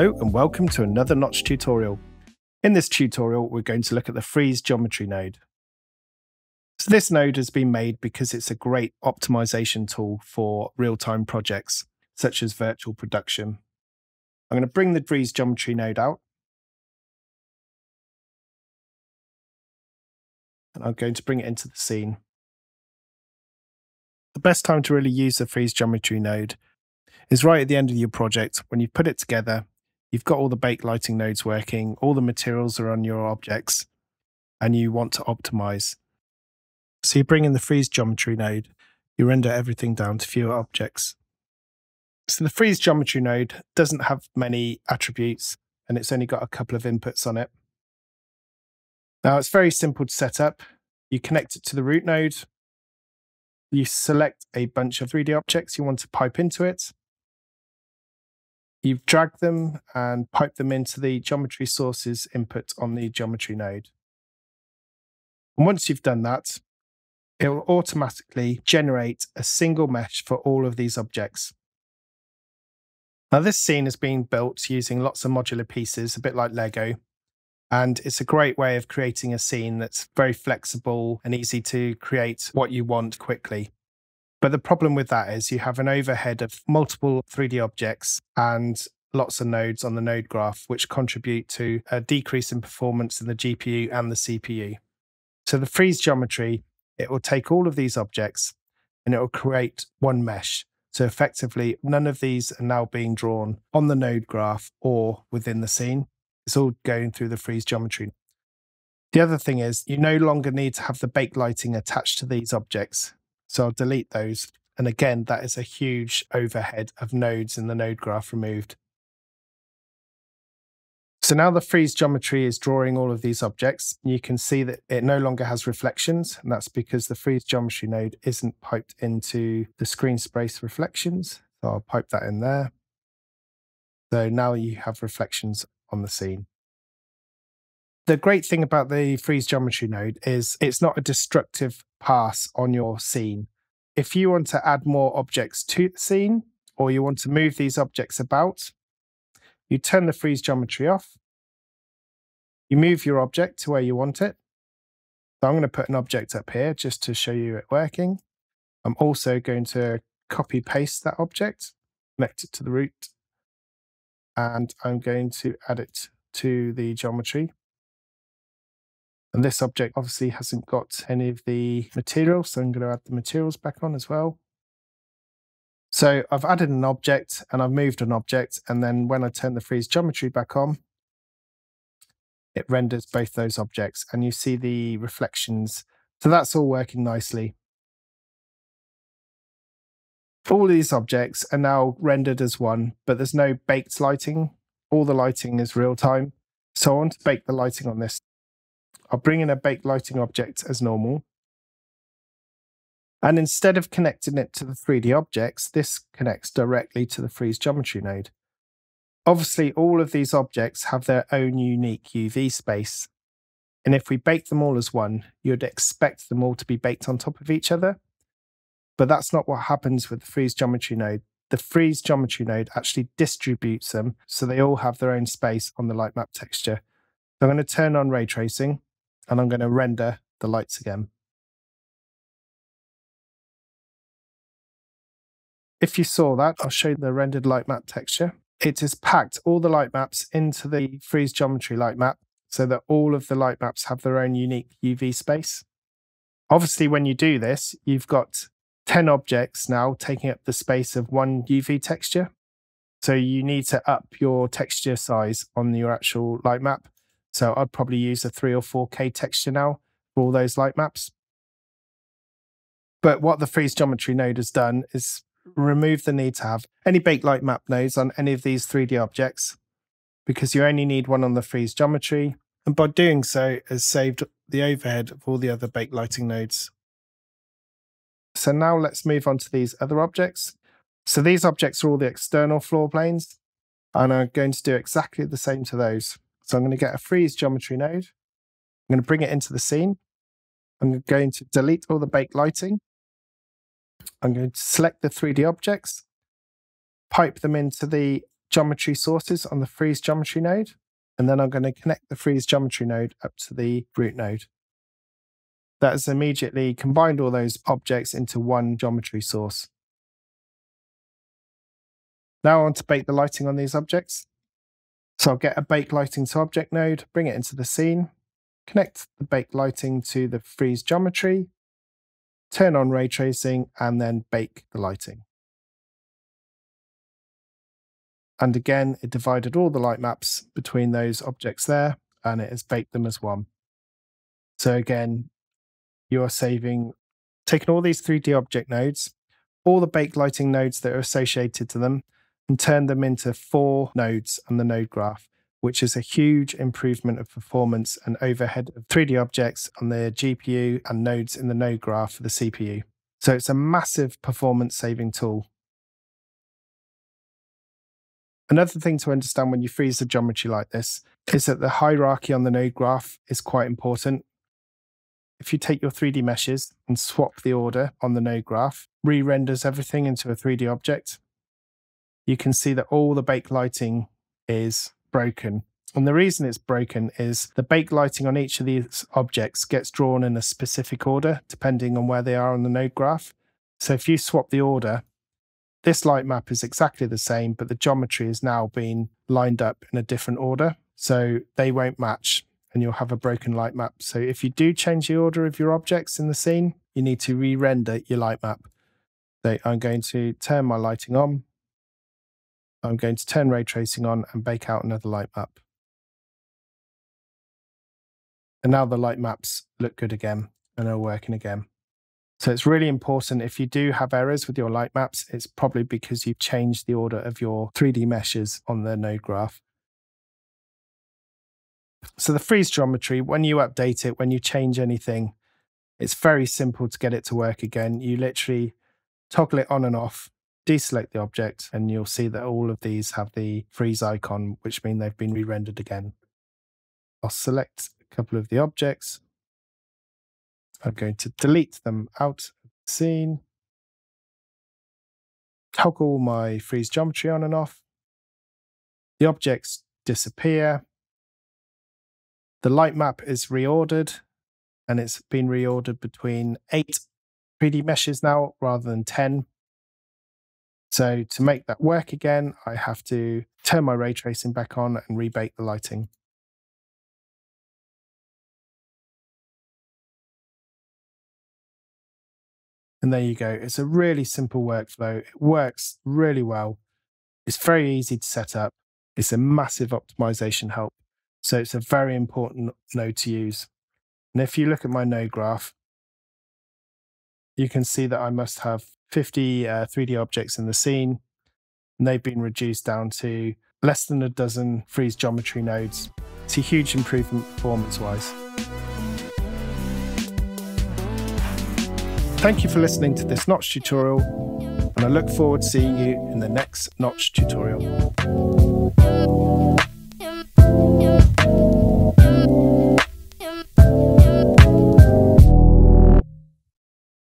Hello and welcome to another Notch tutorial. In this tutorial, we're going to look at the Freeze Geometry node. So this node has been made because it's a great optimization tool for real-time projects, such as virtual production. I'm going to bring the Freeze Geometry node out. And I'm going to bring it into the scene. The best time to really use the Freeze Geometry node is right at the end of your project. When you put it together, you've got all the bake lighting nodes working, all the materials are on your objects, and you want to optimize. So you bring in the Freeze Geometry node, you render everything down to fewer objects. So the Freeze Geometry node doesn't have many attributes, and it's only got a couple of inputs on it. Now it's very simple to set up. You connect it to the root node, you select a bunch of 3D objects you want to pipe into it. You drag them and pipe them into the geometry sources input on the geometry node. And once you've done that, it will automatically generate a single mesh for all of these objects. Now this scene has been built using lots of modular pieces, a bit like Lego, and it's a great way of creating a scene that's very flexible and easy to create what you want quickly. But the problem with that is you have an overhead of multiple 3D objects and lots of nodes on the node graph, which contribute to a decrease in performance in the GPU and the CPU. So the Freeze Geometry, it will take all of these objects and it will create one mesh. So effectively, none of these are now being drawn on the node graph or within the scene. It's all going through the Freeze Geometry. The other thing is you no longer need to have the bake lighting attached to these objects. So I'll delete those. And again, that is a huge overhead of nodes in the node graph removed. So now the Freeze Geometry is drawing all of these objects. You can see that it no longer has reflections, and that's because the Freeze Geometry node isn't piped into the screen space reflections. So I'll pipe that in there. So now you have reflections on the scene. The great thing about the Freeze Geometry node is it's not a destructive pass on your scene. If you want to add more objects to the scene, or you want to move these objects about, you turn the Freeze Geometry off, you move your object to where you want it. So I'm going to put an object up here just to show you it working. I'm also going to copy paste that object, connect it to the root, and I'm going to add it to the geometry. And this object obviously hasn't got any of the materials, so I'm going to add the materials back on as well. So I've added an object and I've moved an object, and then when I turn the Freeze Geometry back on, it renders both those objects and you see the reflections. So that's all working nicely. All these objects are now rendered as one, but there's no baked lighting. All the lighting is real time. So I want to bake the lighting on this. I'll bring in a bake lighting object as normal. And instead of connecting it to the 3D objects, this connects directly to the Freeze Geometry node. Obviously, all of these objects have their own unique UV space. And if we bake them all as one, you'd expect them all to be baked on top of each other. But that's not what happens with the Freeze Geometry node. The Freeze Geometry node actually distributes them so they all have their own space on the light map texture. So I'm going to turn on ray tracing, and I'm going to render the lights again. If you saw that, I'll show you the rendered light map texture. It has packed all the light maps into the Freeze Geometry light map so that all of the light maps have their own unique UV space. Obviously, when you do this, you've got 10 objects now taking up the space of one UV texture. So you need to up your texture size on your actual light map. So I'd probably use a 3 or 4K texture now for all those light maps. But what the Freeze Geometry node has done is remove the need to have any baked light map nodes on any of these 3D objects, because you only need one on the Freeze Geometry. And by doing so, has saved the overhead of all the other baked lighting nodes. So now let's move on to these other objects. So these objects are all the external floor planes, and I'm going to do exactly the same to those. So I'm going to get a Freeze Geometry node. I'm going to bring it into the scene. I'm going to delete all the baked lighting. I'm going to select the 3D objects, pipe them into the geometry sources on the Freeze Geometry node, and then I'm going to connect the Freeze Geometry node up to the root node. That has immediately combined all those objects into one geometry source. Now I want to bake the lighting on these objects. So I'll get a bake lighting to object node, bring it into the scene, connect the bake lighting to the Freeze Geometry, turn on ray tracing, and then bake the lighting. And again, it divided all the light maps between those objects there, and it has baked them as one. So again, you are saving, taking all these 3D object nodes, all the bake lighting nodes that are associated to them, and turn them into 4 nodes on the node graph, which is a huge improvement of performance and overhead of 3D objects on the GPU and nodes in the node graph for the CPU. So it's a massive performance saving tool. Another thing to understand when you freeze the geometry like this is that the hierarchy on the node graph is quite important. If you take your 3D meshes and swap the order on the node graph, re-renders everything into a 3D object, you can see that all the bake lighting is broken. And the reason it's broken is the bake lighting on each of these objects gets drawn in a specific order depending on where they are on the node graph. So if you swap the order, this light map is exactly the same, but the geometry has now been lined up in a different order, so they won't match and you'll have a broken light map. So if you do change the order of your objects in the scene, you need to re-render your light map. So I'm going to turn my lighting on. I'm going to turn ray tracing on and bake out another light map. And now the light maps look good again and are working again. So it's really important if you do have errors with your light maps, it's probably because you've changed the order of your 3D meshes on the node graph. So the freeze geometry, when you update it, when you change anything, it's very simple to get it to work again. You literally toggle it on and off, deselect the object, and you'll see that all of these have the freeze icon, which means they've been re-rendered again. I'll select a couple of the objects. I'm going to delete them out of the scene, toggle my freeze geometry on and off. The objects disappear. The light map is reordered, and it's been reordered between 8 3D meshes now rather than 10. So to make that work again, I have to turn my ray tracing back on and rebake the lighting. And there you go. It's a really simple workflow. It works really well. It's very easy to set up. It's a massive optimization help. So it's a very important node to use. And if you look at my node graph, you can see that I must have 50 3D objects in the scene, and they've been reduced down to less than a dozen freeze geometry nodes. It's a huge improvement performance-wise. Thank you for listening to this Notch tutorial, and I look forward to seeing you in the next Notch tutorial.